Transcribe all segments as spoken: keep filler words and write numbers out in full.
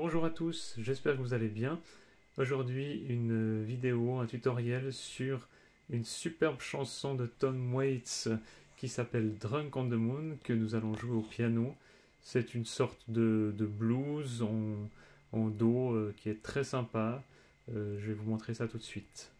Bonjour à tous, j'espère que vous allez bien. Aujourd'hui, une vidéo, un tutoriel sur une superbe chanson de Tom Waits qui s'appelle Drunk on the Moon, que nous allons jouer au piano. C'est une sorte de, de blues en, en do euh, qui est très sympa. Euh, je vais vous montrer ça tout de suite.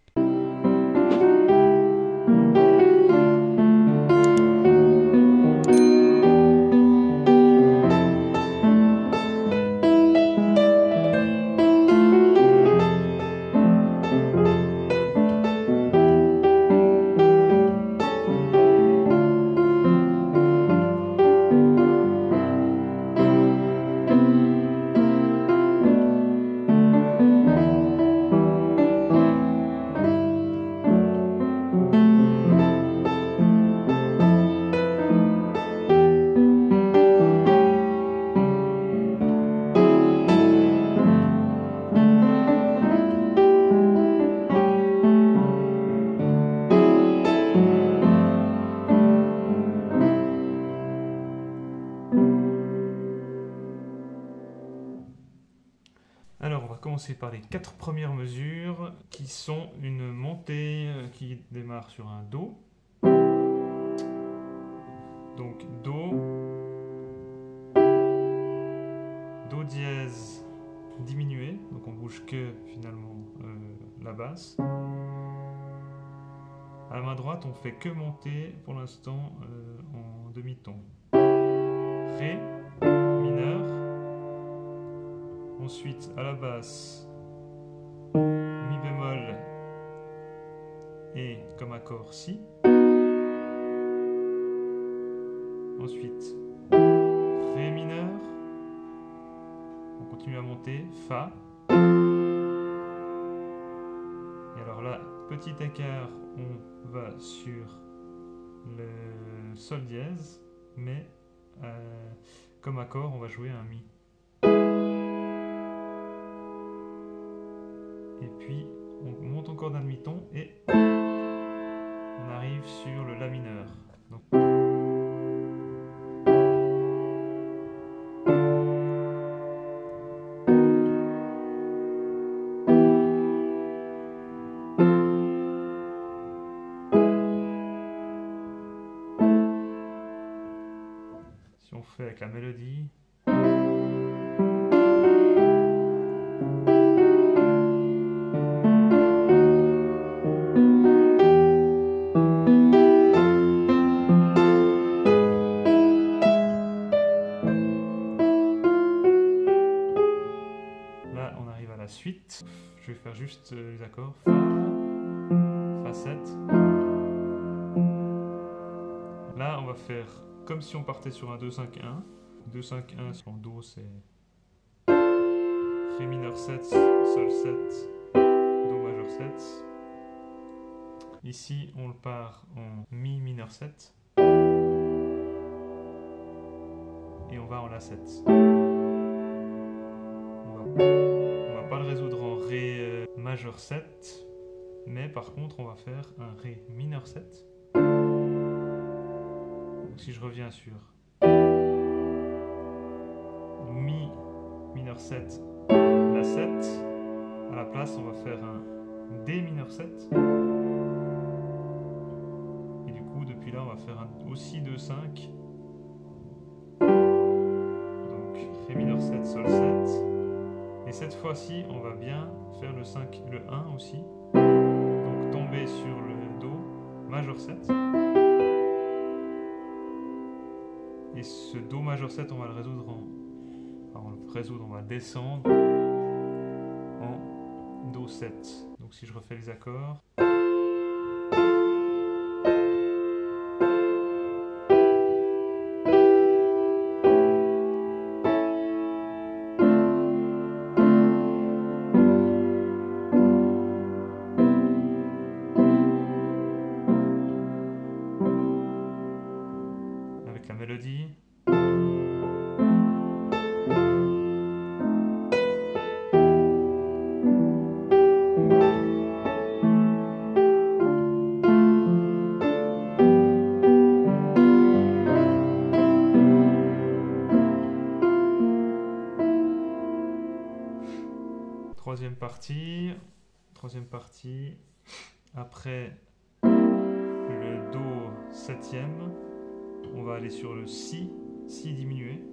Alors, on va commencer par les quatre premières mesures qui sont une montée qui démarre sur un Do. Donc Do, Do dièse diminué, donc on bouge que finalement euh, la basse. À la main droite, on fait que monter pour l'instant euh, en demi-ton. Ré mineur. Ensuite, à la basse, mi bémol et comme accord si. Ensuite, ré mineur. On continue à monter, fa. Et alors là, petit écart, on va sur le sol dièse, mais euh, comme accord, on va jouer un mi. Et puis, on monte encore d'un demi-ton et on arrive sur le La mineur. Donc... Si on fait avec la mélodie... Suite, je vais faire juste les accords Fa, Fa sept. Là, on va faire comme si on partait sur un deux cinq un. deux cinq un en Do, c'est Ré mineur sept, Sol sept, Do majeur sept. Ici, on le part en Mi mineur sept. Et on va en La sept. On va... résoudre en Ré majeur sept, mais par contre on va faire un Ré mineur sept. Donc si je reviens sur Mi mineur sept, La sept, à la place on va faire un D mineur sept, et du coup depuis là on va faire un aussi deux cinq, donc Ré mineur sept, Sol sept. Et cette fois-ci, on va bien faire le cinq, le un aussi. Donc tomber sur le Do majeur sept. Et ce Do majeur sept, on va le résoudre en... Enfin, on le résoudre, on va descendre en Do sept. Donc si je refais les accords... la mélodie. troisième partie, troisième partie, après le Do septième, on va aller sur le Si, Si diminué.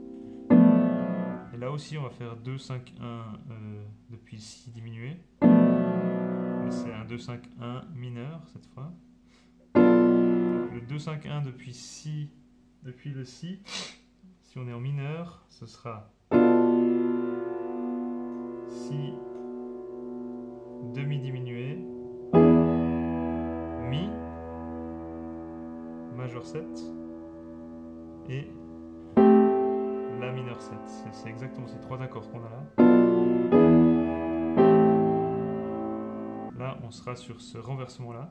Et là aussi on va faire deux, cinq, un euh, depuis Si diminué. Mais c'est un deux, cinq, un mineur cette fois. Donc le deux, cinq, un depuis Si, depuis le Si, si on est en mineur, ce sera Si demi diminué, Mi majeur sept et La mineur sept. C'est exactement ces trois accords qu'on a là. Là, on sera sur ce renversement là.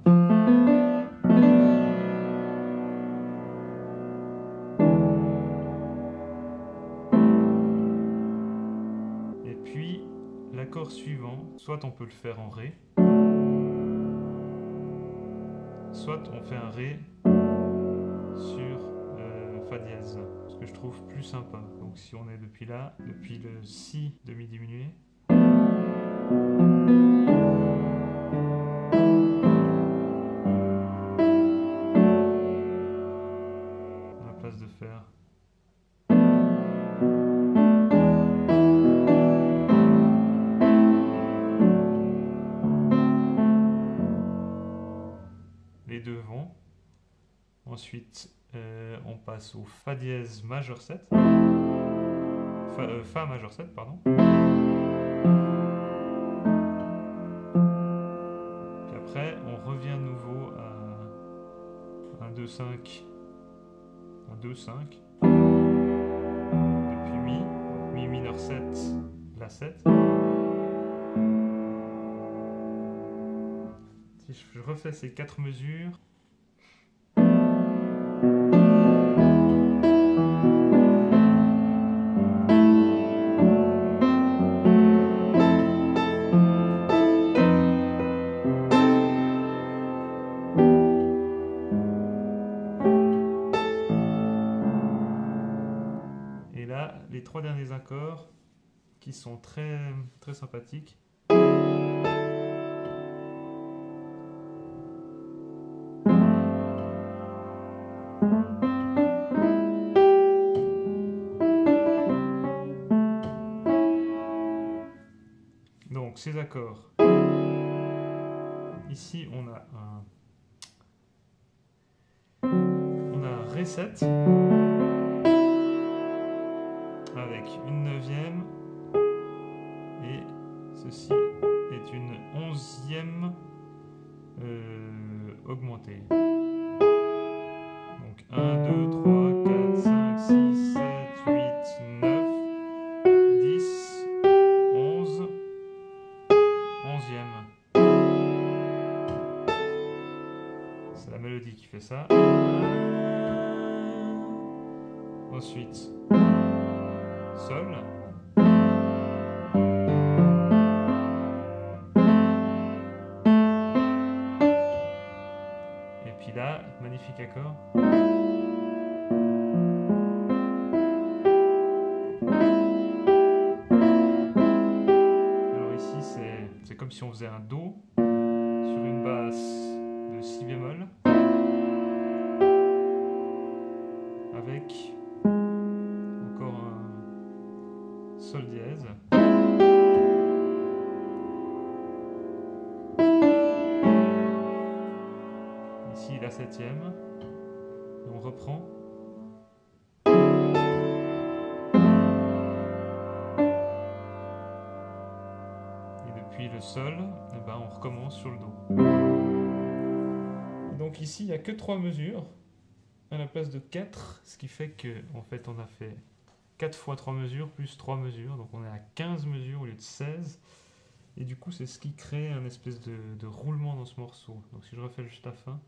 Et puis, l'accord suivant, soit on peut le faire en Ré, soit on fait un Ré sur euh, Fa dièse. Ce que je trouve plus sympa. Donc si on est depuis là, depuis le Si demi diminué, à la place de faire, les deux vont. Ensuite, euh, on passe au Fa dièse majeur sept, Fa, euh, Fa majeur sept, pardon. Puis après, on revient de nouveau à un deux, cinq, un deux, cinq, depuis Mi, Mi mineur sept, La sept. Si je refais ces quatre mesures, les trois derniers accords qui sont très très sympathiques. Donc ces accords, ici on a un on a un Ré sept avec une neuvième, et ceci est une onzième euh, augmentée. Donc un, deux, trois, quatre, cinq, six, sept, huit, neuf, dix, onze, onzième. C'est la mélodie qui fait ça. Ensuite, Sol, et puis là, magnifique accord. Alors ici, c'est comme si on faisait un Do sur une basse de Si bémol avec encore un Sol dièse. Ici la septième. Et on reprend. Et depuis le Sol, eh ben on recommence sur le Do. Donc ici il n'y a que trois mesures à la place de quatre, ce qui fait que en fait on a fait quatre fois trois mesures plus trois mesures, donc on est à quinze mesures au lieu de seize, et du coup c'est ce qui crée un espèce de, de roulement dans ce morceau. Donc si je refais juste la fin,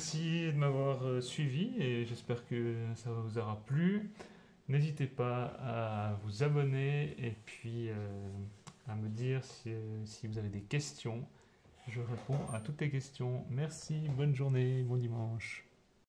remercie de m'avoir suivi et j'espère que ça vous aura plu. N'hésitez pas à vous abonner et puis euh, à me dire si, si vous avez des questions. Je réponds à toutes les questions. Merci, bonne journée, bon dimanche.